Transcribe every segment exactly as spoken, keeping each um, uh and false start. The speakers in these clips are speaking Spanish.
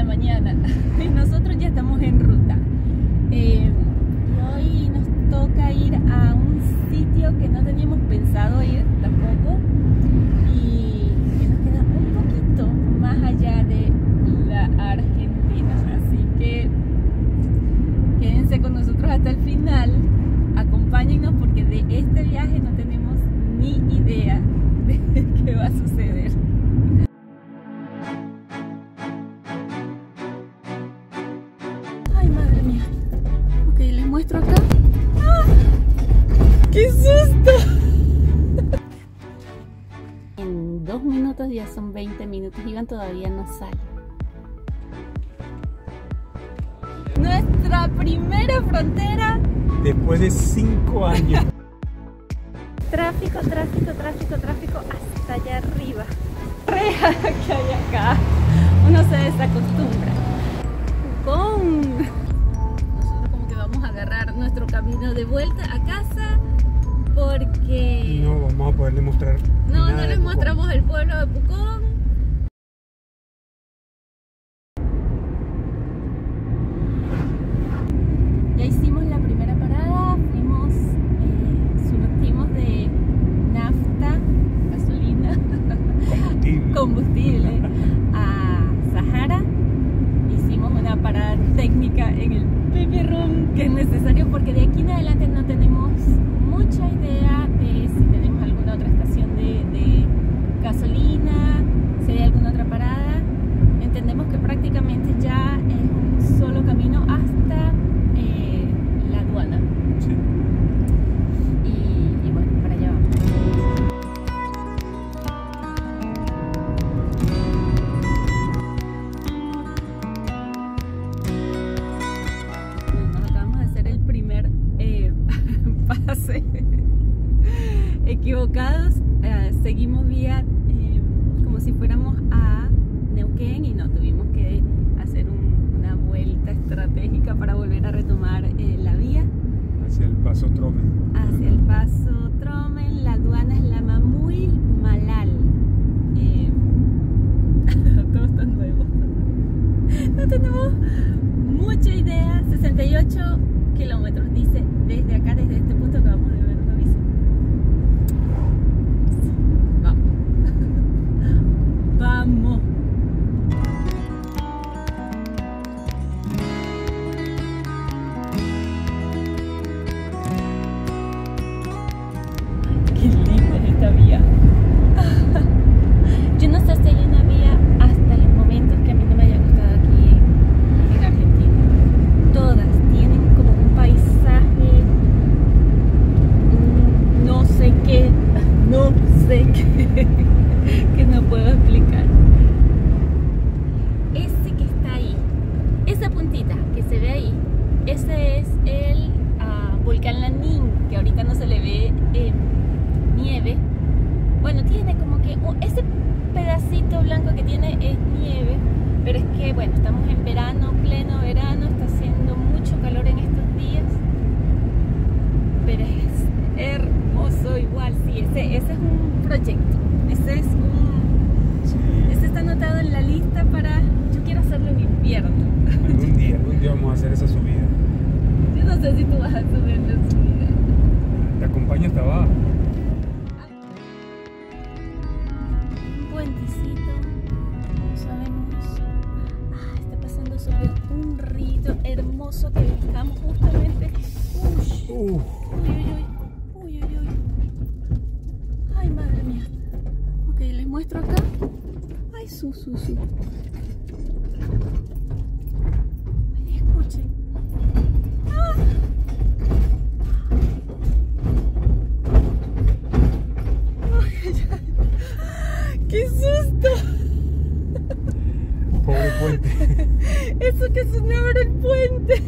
la mañana y nosotros ya estamos en ruta. Eh, y hoy nos toca ir a un sitio que no teníamos pensado ir tampoco y que nos queda un poquito más allá de la Argentina. Así que quédense con nosotros hasta el final, acompáñennos porque de este viaje no tenemos ni idea de qué va a suceder. Acá. ¡Ah! ¡Qué susto! En dos minutos ya son veinte minutos. Iván todavía no sale. Nuestra primera frontera después de cinco años. Tráfico, tráfico, tráfico, tráfico hasta allá arriba. Reja que hay acá. Uno se desacostumbra. ¡Pucón! Agarrar nuestro camino de vuelta a casa porque no vamos a poderle mostrar no, no les mostramos el pueblo de Pucón. Ya hicimos la primera parada, fuimos, eh, surtimos de nafta, gasolina, combustible, combustible a Sahara. Hicimos una parada técnica en el baby room, que es necesario porque de aquí en adelante no tenemos mucha idea de si tenemos alguna otra estación de, de gasolina, si hay alguna otra parada. Entendemos que prácticamente ya es un solo camino hasta eh, la aduana. Sí. Y, y bueno, para allá vamos. Equivocados, eh, seguimos vía eh, como si fuéramos a Neuquén y no, tuvimos que hacer un, una vuelta estratégica para volver a retomar eh, la vía hacia el Paso Tromen. Hacia el Paso Tromen, la aduana es la Mamuy Malal. Eh, todo está nuevo. No tenemos mucha idea. sesenta y ocho kilómetros dice desde acá, desde este punto que vamos de ver. Vamos. Ay, qué linda es esta vía. Yo no sé si hay una vía hasta los momentos que a mí no me haya gustado aquí en Argentina. Todas tienen como un paisaje, no sé qué, no sé qué. Que no puedo explicar. Ese que está ahí, esa puntita que se ve ahí, ese es el uh, volcán Lanín, que ahorita no se le ve eh, nieve. Bueno, tiene como que oh, ese pedacito blanco que tiene es nieve, pero es que bueno, estamos en verano, pleno verano, está haciendo mucho calor en estos días, pero es hermoso igual. Sí, ese, ese es un proyecto. Este es un... sí. Este está anotado en la lista para... Yo quiero hacerlo en invierno. Algún día, algún día vamos a hacer esa subida. Yo no sé si tú vas a subir la subida. Te acompaño hasta abajo. Un puentecito. No sabemos. Ah, está pasando sobre un rito hermoso que buscamos justamente. Uy, uy, uy. Muestro acá. Ay, su, su, su. Ay, escuchen. ¡Ah! Ay, ¡qué susto! Pobre puente. Eso que sonaba era el puente.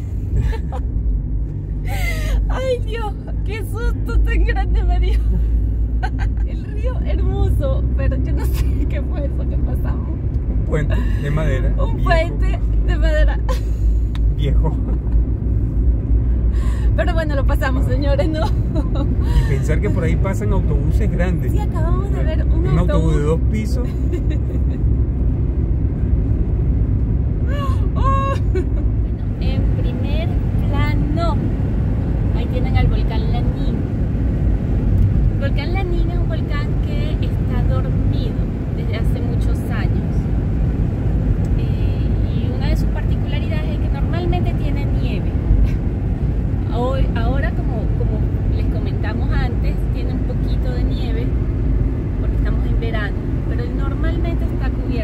Ay, Dios, qué susto tan grande me dio. El río hermoso, pero yo no sé qué fue eso que pasamos. Un puente de madera. Un viejo. puente de madera. Viejo. Pero bueno, lo pasamos, ah. señores, ¿no? Y pensar que por ahí pasan autobuses grandes. Sí, acabamos de ver un, un autobús. autobús de dos pisos.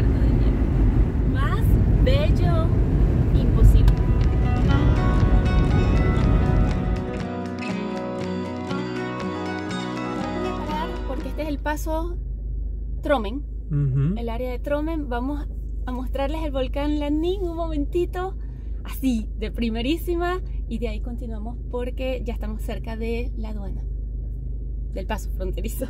cubierto de nieve. Más bello imposible. Voy a parar porque este es el paso Tromen, uh-huh. el área de Tromen. Vamos a mostrarles el volcán Lanín un momentito, así de primerísima, y de ahí continuamos porque ya estamos cerca de la aduana, del paso fronterizo.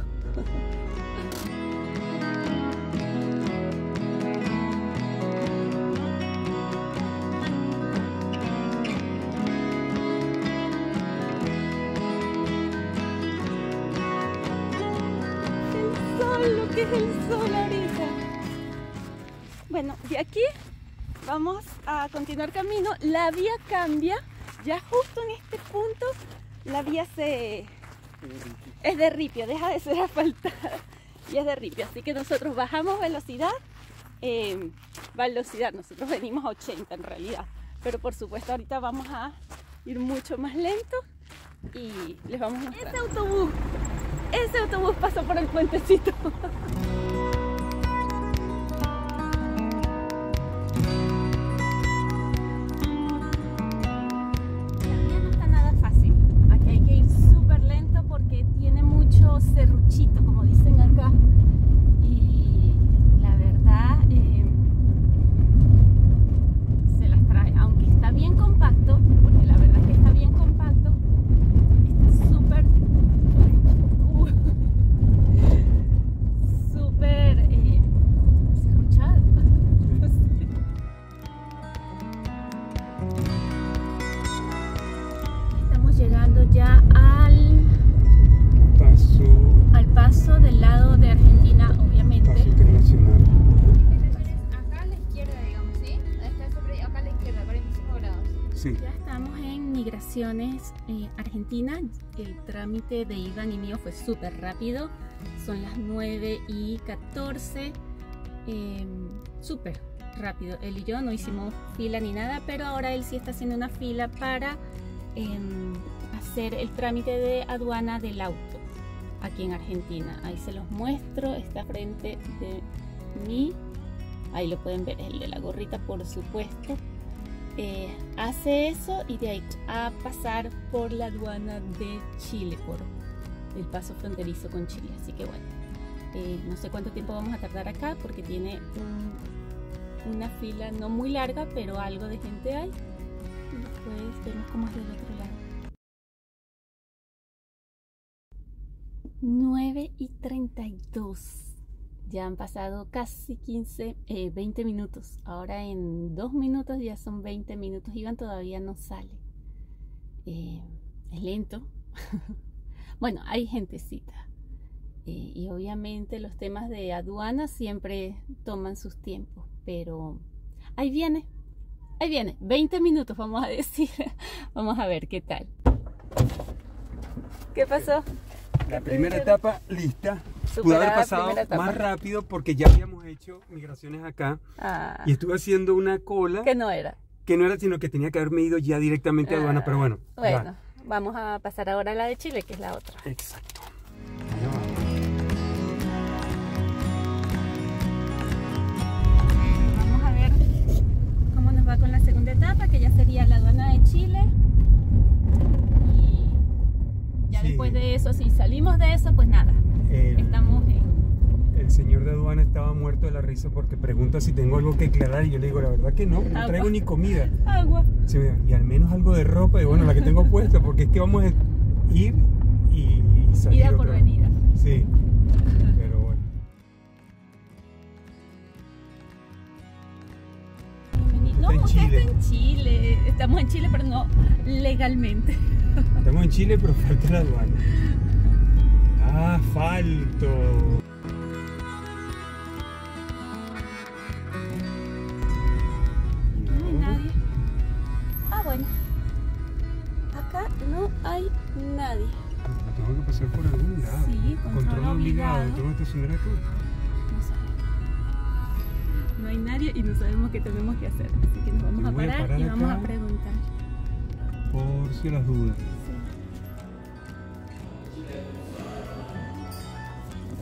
Lo que es el sol ahorita. Bueno, de aquí vamos a continuar camino. La vía cambia. Ya justo en este punto la vía se... es de ripio, deja de ser asfaltada y es de ripio, así que nosotros bajamos velocidad, eh, velocidad, nosotros venimos a ochenta en realidad, pero por supuesto ahorita vamos a ir mucho más lento y les vamos a mostrar. Ese autobús, ese autobús pasó por el puentecito. Cerruchito, como dicen acá, y la verdad eh, se las trae, aunque está bien compacto, porque la verdad es que está bien compacto, está súper uh, súper eh, cerruchado. Estamos llegando ya al Al paso del lado de Argentina, obviamente. Paso internacional. Acá a la izquierda, digamos, ¿sí? Está sobre, acá a la izquierda, cuarenta y cinco grados. Sí. Ya estamos en Migraciones eh, Argentina. El trámite de Iván y mío fue súper rápido. Son las nueve y catorce. Eh, súper rápido. Él y yo no hicimos fila ni nada, pero ahora él sí está haciendo una fila para eh, hacer el trámite de aduana del auto. Aquí en Argentina, ahí se los muestro, está frente de mí, ahí lo pueden ver, es el de la gorrita por supuesto. Eh, hace eso y de ahí a pasar por la aduana de Chile, por el paso fronterizo con Chile, así que bueno, eh, no sé cuánto tiempo vamos a tardar acá porque tiene un, una fila no muy larga, pero algo de gente hay, y después vemos cómo es del otro lado. nueve y treinta y dos, ya han pasado casi quince, eh, veinte minutos, ahora en dos minutos ya son veinte minutos. Iván todavía no sale, eh, es lento. Bueno, hay gentecita, eh, y obviamente los temas de aduana siempre toman sus tiempos, pero ahí viene, ahí viene, veinte minutos vamos a decir. Vamos a ver qué tal. ¿Qué pasó? La primera etapa lista. Pudo haber pasado más rápido porque ya habíamos hecho migraciones acá. Ah, y estuve haciendo una cola que no era, que no era, sino que tenía que haberme ido ya directamente ah, a aduana, pero bueno. Bueno, va. Vamos a pasar ahora a la de Chile, que es la otra. Exacto. Vamos a ver cómo nos va con la segunda etapa, que ya sería la aduana de Chile. Ya sí. Después de eso, si salimos de eso, pues nada, el, estamos en... El señor de aduana estaba muerto de la risa porque pregunta si tengo algo que aclarar y yo le digo, la verdad que no, no traigo ni comida. Agua. Sí, y al menos algo de ropa, y bueno, la que tengo puesta, porque es que vamos a ir y, y salir. Ida por venida. Sí. Pero bueno. No, está usted está en Chile. Estamos en Chile, pero no legalmente. Estamos en Chile, pero falta la aduana. ¡Ah, falto! No hay nadie. Ah, bueno. Acá no hay nadie. Pero tengo que pasar por algún lado. Sí, control, control obligado. obligado. ¿Tengo que estacionar acá? No sabemos. No hay nadie y no sabemos qué tenemos que hacer. Así que nos vamos a parar, a parar y acá. Vamos a preguntar. Por si las dudas. Sí.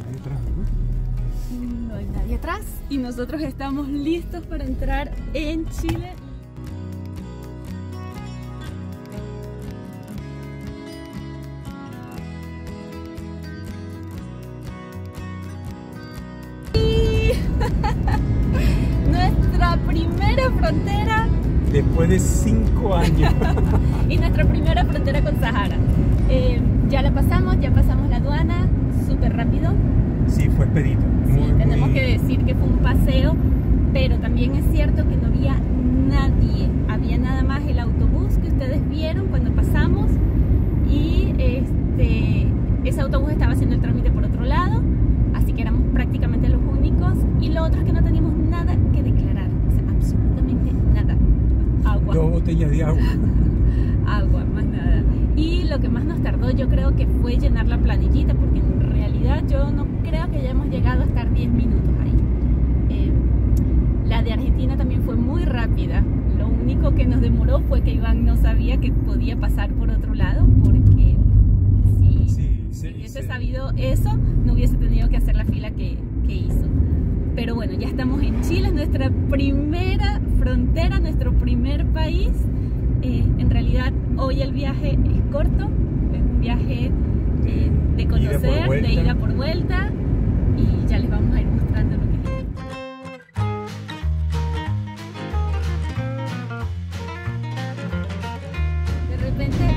Ahí atrás, ¿no? no hay nadie atrás y nosotros estamos listos para entrar en Chile. Nuestra primera frontera después de cinco años y nuestra primera frontera con Sahara. Eh, ya la pasamos, ya pasamos la aduana súper rápido. Sí, fue expedito. Sí, muy, tenemos muy... que decir que fue un paseo, pero también es cierto que no había nadie, había nada más el autobús que ustedes vieron cuando pasamos, y este, ese autobús estaba haciendo el trámite por otro lado, así que éramos prácticamente los únicos, y lo otro es que no teníamos nada que declarar, o sea, absolutamente nada. Agua. Dos botellas de agua. Agua, más nada. Y lo que más nos tardó, yo creo que fue llenar la planillita, porque en realidad yo no creo que hayamos llegado a estar diez minutos ahí. Eh, la de Argentina también fue muy rápida. Lo único que nos demoró fue que Iván no sabía que podía pasar por otro lado, porque si, sí, sí, si hubiese sí. sabido eso, no hubiese tenido que hacer la fila que, que hizo. Pero bueno, ya estamos en Chile, nuestra primera frontera, nuestro primer país. Eh, en realidad hoy el viaje es corto, es un viaje eh, de conocer, de ida por vuelta, y ya les vamos a ir mostrando lo que es. De repente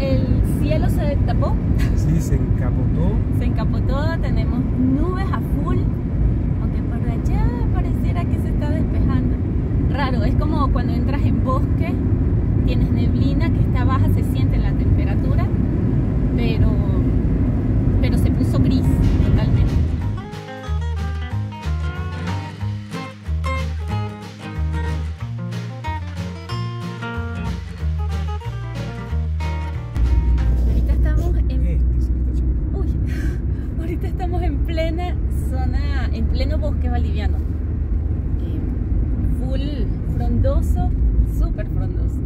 el cielo se tapó. Sí, se encapotó. Se encapotó, tenemos nubes a full, aunque por allá pareciera que se está despejando. Raro, es como cuando entras en bosque. Tienes neblina que está baja, se siente la temperatura, pero, pero se puso gris totalmente. Ahorita estamos en... Uy, ahorita estamos en plena zona, en pleno bosque valdiviano. Full frondoso, súper frondoso.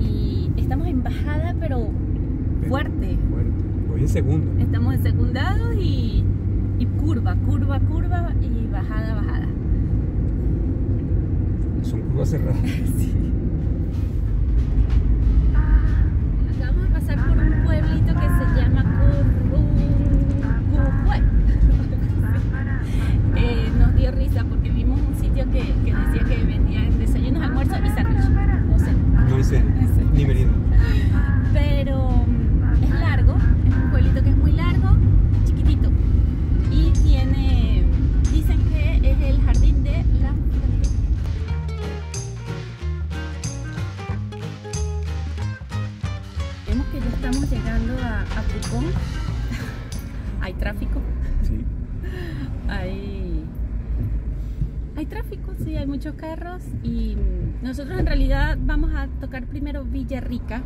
Y estamos en bajada, pero fuerte. Fuerte. Voy en segundo. Estamos en secundado y, y curva, curva, curva y bajada, bajada. Son curvas cerradas. Sí. Acabamos de pasar por un pueblito que se llama Pucón. eh, nos dio risa porque vimos un sitio que, que decía que vendían desayunos, almuerzos y sándwiches. O sea, no sé, ni merienda. Pero es largo, es un pueblito que es muy largo, chiquitito. Y tiene, dicen que es el jardín de la frontera. Vemos que ya estamos llegando a, a Pucón. Hay tráfico. Sí. Hay... Hay tráfico, sí, hay muchos carros, y nosotros en realidad vamos a tocar primero Villarrica.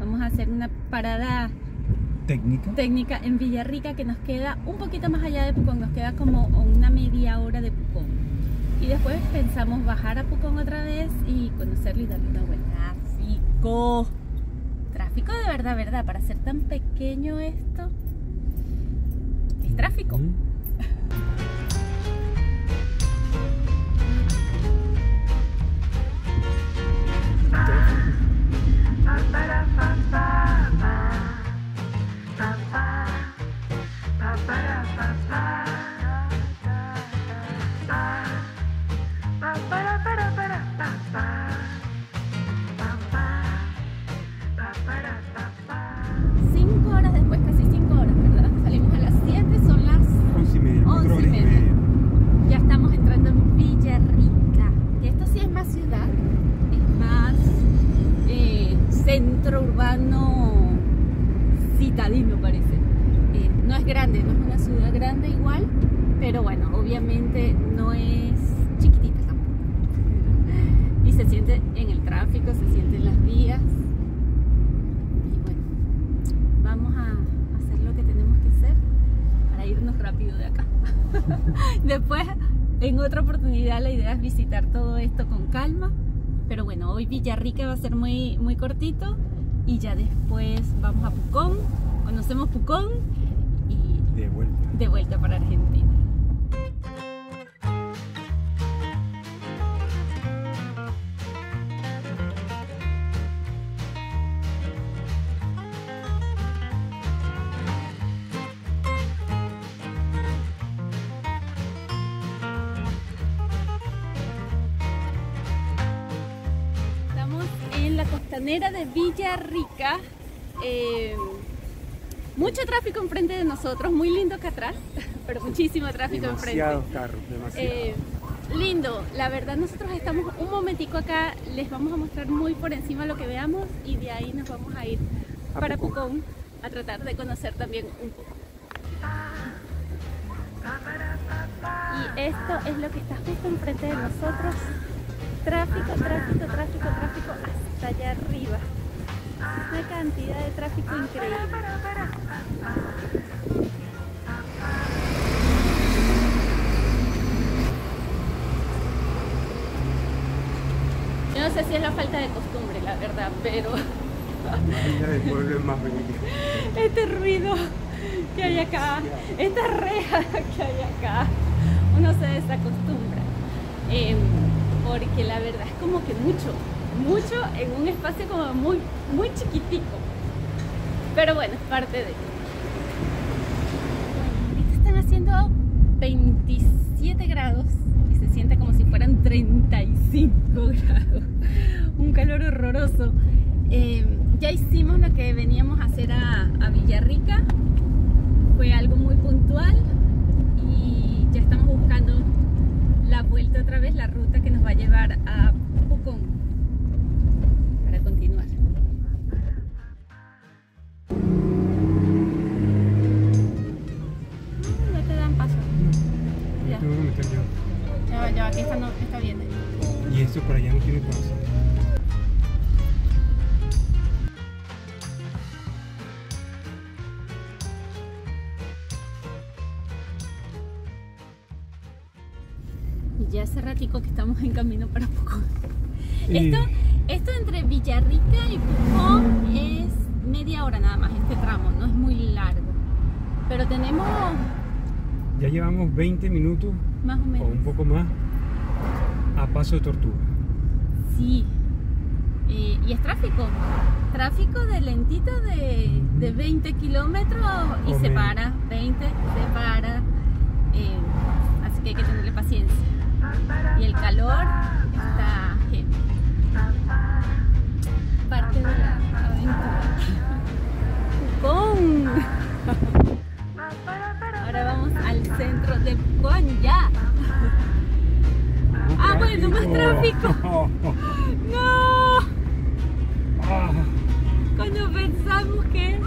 Vamos a hacer una parada técnica, técnica en Villarrica, que nos queda un poquito más allá de Pucón, nos queda como una media hora de Pucón. Y después pensamos bajar a Pucón otra vez y conocerlo y darle una vuelta. Tráfico. Tráfico de verdad, verdad, para ser tan pequeño esto, es tráfico. Mm. Después, en otra oportunidad, la idea es visitar todo esto con calma. Pero bueno, hoy Villarrica va a ser muy, muy cortito, y ya después vamos a Pucón, conocemos Pucón y de vuelta, de vuelta para Argentina. costanera de Villarrica. Eh, mucho tráfico enfrente de nosotros, muy lindo acá atrás, pero muchísimo tráfico enfrente. Demasiados carros, demasiado. Eh, lindo, la verdad nosotros estamos un momentico acá, les vamos a mostrar muy por encima lo que veamos y de ahí nos vamos a ir a para Pucón. Pucón a tratar de conocer también un poco. Y esto es lo que está justo enfrente de nosotros. Tráfico, tráfico, tráfico, tráfico hasta allá arriba. Una cantidad de tráfico increíble. Yo no sé si es la falta de costumbre, la verdad, pero... este ruido que hay acá, esta reja que hay acá, uno se desacostumbra, eh, porque la verdad es como que mucho, mucho en un espacio como muy, muy chiquitico, pero bueno, es parte de... Bueno, ahorita están haciendo veintisiete grados y se siente como si fueran treinta y cinco grados, un calor horroroso. Eh, ya hicimos lo que veníamos a hacer a, a Villarrica, fue algo muy puntual y ya estamos buscando la vuelta otra vez, la ruta que nos va a llevar a Pucón para continuar. No te dan paso. Ya. Ya, ya, aquí está, no, está bien. Y esto por allá no tiene paso. Ya hace ratico que estamos en camino para Pucón. Sí. Esto, esto entre Villarrica y Pucón es media hora nada más, este tramo, no es muy largo. Pero tenemos... Ya llevamos veinte minutos, más o menos, o un poco más, a paso de tortuga. Sí. Eh, y es tráfico. Tráfico de lentito de, de veinte kilómetros y o se menos. Para, veinte, se para. Eh, así que hay que tenerle paciencia. Y el calor está genial. Parte de la aventura. ¡Pucón! Ahora vamos al centro de Pucón, ya. ¡Ah, bueno, más tráfico! ¡No! Cuando pensamos que...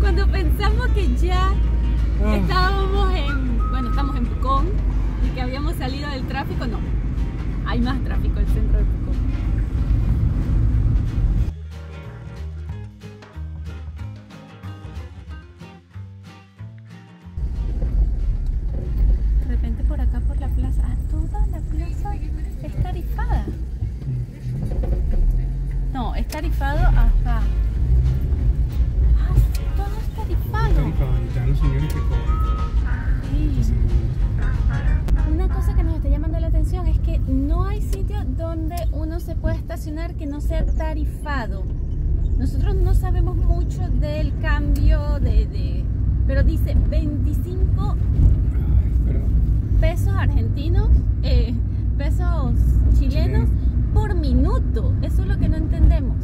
Cuando pensamos que ya estábamos en... Bueno, estamos en Pucón. Y que habíamos salido del tráfico, no. Hay más tráfico en el centro de Pucón. De repente por acá, por la plaza. Ah, toda la plaza es tarifada. No, es tarifado hasta... Ah, todo es tarifado. Es tarifado, y están los señores que cobran. Sí. Una cosa que nos está llamando la atención es que no hay sitio donde uno se pueda estacionar que no sea tarifado. Nosotros no sabemos mucho del cambio de... de pero dice veinticinco pesos argentinos, eh, pesos chilenos por minuto. Eso es lo que no entendemos.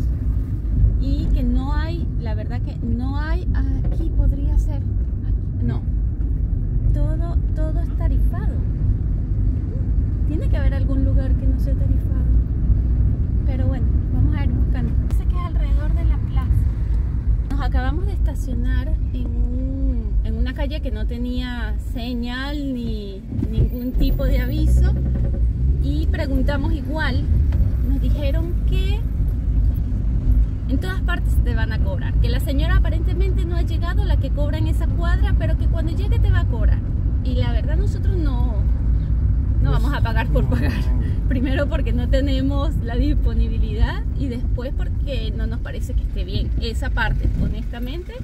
Y que no hay, la verdad que no hay, aquí podría ser, aquí, no. Todo, todo es tarifado. Tiene que haber algún lugar que no sea tarifado. Pero bueno, vamos a ir buscando. Dice que es alrededor de la plaza. Nos acabamos de estacionar en, un, en una calle que no tenía señal ni ningún tipo de aviso. Y preguntamos igual. Nos dijeron que en todas partes te van a cobrar. Que la señora aparentemente no ha llegado, la que cobra en esa cuadra, pero que cuando llegue te va a cobrar. Y la verdad nosotros no, no vamos a pagar por pagar. Primero porque no tenemos la disponibilidad y después porque no nos parece que esté bien. Esa parte, honestamente,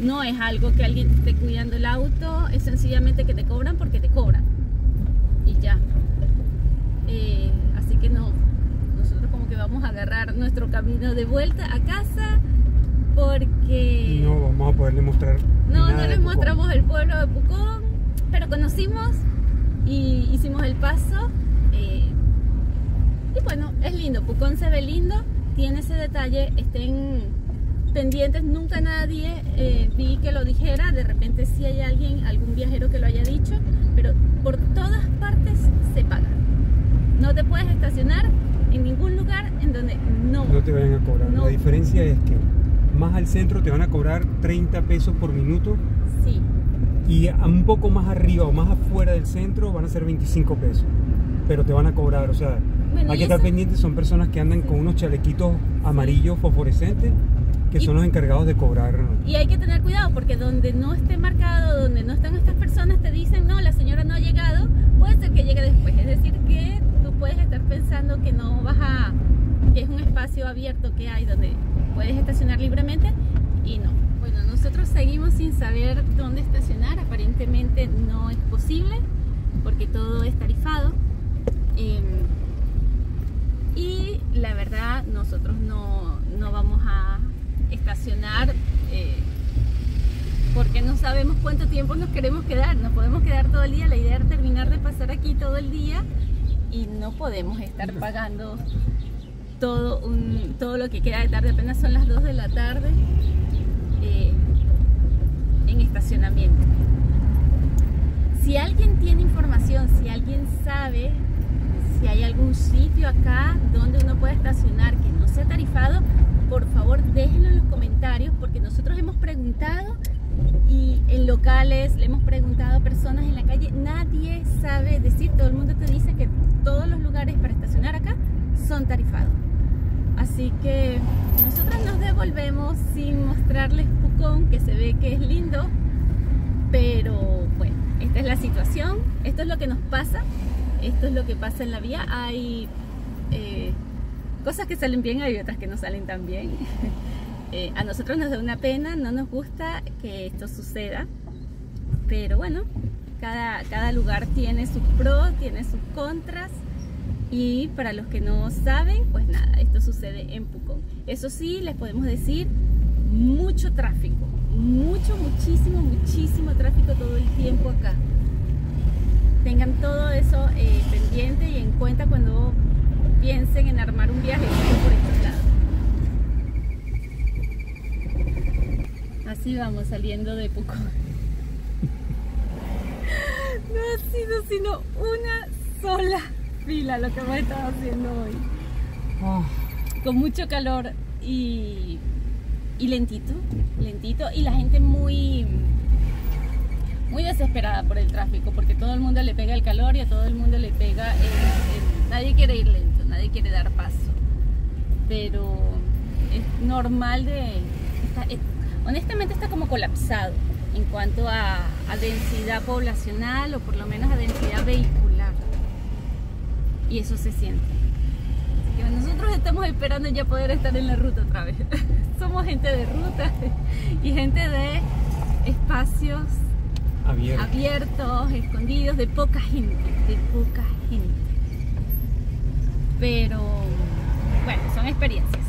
no es algo que alguien te esté cuidando el auto. Es sencillamente que te cobran porque te cobran. Y ya. Eh, así que no... Que vamos a agarrar nuestro camino de vuelta a casa porque no vamos a poderle mostrar no, no les mostramos el pueblo de Pucón, pero conocimos y hicimos el paso, eh, Y bueno, es lindo, Pucón se ve lindo, tiene ese detalle, estén pendientes, nunca nadie eh, vi que lo dijera, de repente sí hay alguien, algún viajero que lo haya dicho, pero por todas partes se paga. No te puedes estacionar en ningún lugar en donde no, no te vayan a cobrar. No. La diferencia es que más al centro te van a cobrar treinta pesos por minuto. Sí. Y un poco más arriba o más afuera del centro van a ser veinticinco pesos. Pero te van a cobrar, o sea, bueno, hay que estar pendientes, son personas que andan sí. con unos chalequitos amarillos fosforescentes que y, son los encargados de cobrar. Y hay que tener cuidado porque donde no esté marcado, donde no están estas personas, te dicen, no, la señora no ha llegado, puede ser que llegue después. Es decir que tú puedes estar pensando que no vas a, que es un espacio abierto que hay donde puedes estacionar libremente y no. Bueno, nosotros seguimos sin saber dónde estacionar, aparentemente no es posible porque todo es tarifado. Eh, y la verdad nosotros no, no vamos a estacionar eh, porque no sabemos cuánto tiempo nos queremos quedar, no podemos quedar todo el día, la idea era terminar de pasar aquí todo el día y no podemos estar pagando todo, un, todo lo que queda de tarde, apenas son las dos de la tarde eh, en estacionamiento. Si alguien tiene información, si alguien sabe si hay algún sitio acá donde uno pueda estacionar que no sea tarifado, por favor déjenlo en los comentarios porque nosotros hemos preguntado y en locales, le hemos preguntado a personas en la calle, nadie sabe decir, todo el mundo te dice que todos los lugares para estacionar acá son tarifados. Así que nosotros nos devolvemos sin mostrarles Pucón, que se ve que es lindo, pero bueno, esta es la situación, esto es lo que nos pasa, esto es lo que pasa en la vía. Hay eh, cosas que salen bien, hay otras que no salen tan bien. eh, a nosotros nos da una pena, no nos gusta que esto suceda, pero bueno, cada, cada lugar tiene sus pros, tiene sus contras, y para los que no saben, pues nada, esto sucede en Pucón. Eso sí, les podemos decir, mucho tráfico. Mucho, muchísimo, muchísimo tráfico todo el tiempo acá. Tengan todo eso eh, pendiente y en cuenta cuando piensen en armar un viaje por estos lados. Así vamos saliendo de Pucón. No ha sido sino una sola fila lo que hemos estado haciendo hoy. Oh. Con mucho calor y... y lentito, lentito, y la gente muy muy desesperada por el tráfico, porque todo el mundo le pega el calor y a todo el mundo le pega el, el, nadie quiere ir lento, nadie quiere dar paso, pero es normal de... Está, es, honestamente está como colapsado en cuanto a, a densidad poblacional o por lo menos a densidad vehicular, y eso se siente. Nosotros estamos esperando ya poder estar en la ruta otra vez. Somos gente de ruta y gente de espacios Abierto. abiertos, escondidos, de poca gente, de poca gente. Pero bueno, son experiencias.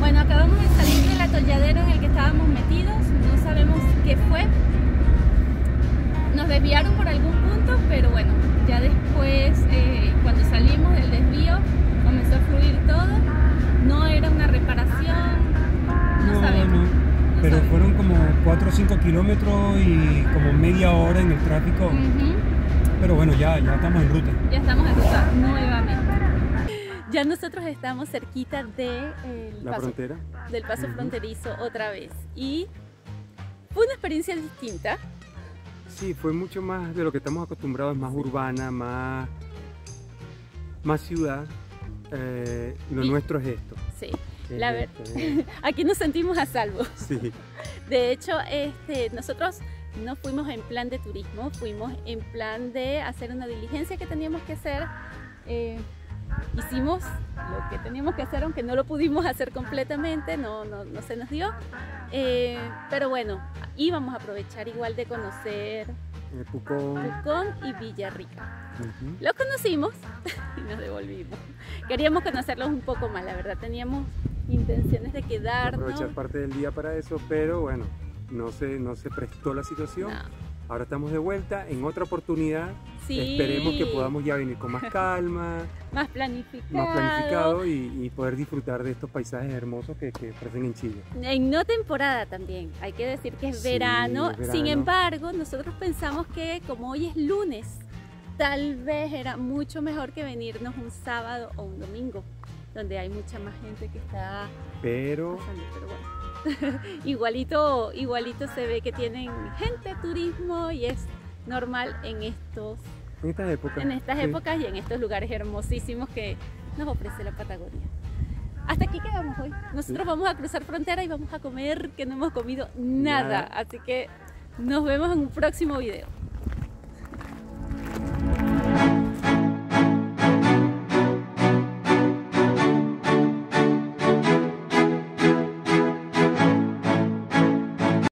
Bueno, acabamos de salir del atolladero en el que estábamos metidos, no sabemos qué fue. Nos desviaron por algún punto, pero bueno, ya después, eh, cuando salimos del desvío, comenzó a fluir todo. No era una reparación, no, no sabemos. No. No pero sabemos. Fueron como cuatro o cinco kilómetros y como media hora en el tráfico. Uh-huh. Pero bueno, ya, ya estamos en ruta. Ya estamos en ruta nuevamente. Ya nosotros estamos cerquita de, eh, la paso, frontera. del paso uh-huh. fronterizo otra vez. Y fue una experiencia distinta. Sí, fue mucho más de lo que estamos acostumbrados, más urbana, más, más ciudad. Eh, lo sí. nuestro es esto. Sí, es la verdad. Este. Aquí nos sentimos a salvo. Sí. De hecho, este, nosotros no fuimos en plan de turismo, fuimos en plan de hacer una diligencia que teníamos que hacer. Eh, hicimos lo que teníamos que hacer, aunque no lo pudimos hacer completamente, no, no, no se nos dio. Eh, pero bueno, íbamos a aprovechar igual de conocer eh, Pucón. Pucón y Villarrica. Uh-huh. Los conocimos y nos devolvimos. Queríamos conocerlos un poco más, la verdad. Teníamos intenciones de quedarnos. Aprovechar parte del día para eso, pero bueno, no se, no se prestó la situación. No. Ahora estamos de vuelta en otra oportunidad. Sí. Esperemos que podamos ya venir con más calma, más planificado, más planificado y, y poder disfrutar de estos paisajes hermosos que, que ofrecen en Chile. En no temporada también, hay que decir que es, sí, verano. es verano, sin embargo nosotros pensamos que como hoy es lunes, tal vez era mucho mejor que venirnos un sábado o un domingo, donde hay mucha más gente que está pero, pasando, pero bueno. igualito, igualito se ve que tienen gente, turismo, y es normal en estos, en estas épocas, en estas épocas sí. y en estos lugares hermosísimos que nos ofrece la Patagonia. Hasta aquí quedamos hoy. Nosotros sí. vamos a cruzar frontera y vamos a comer, que no hemos comido nada. nada. Así que nos vemos en un próximo video.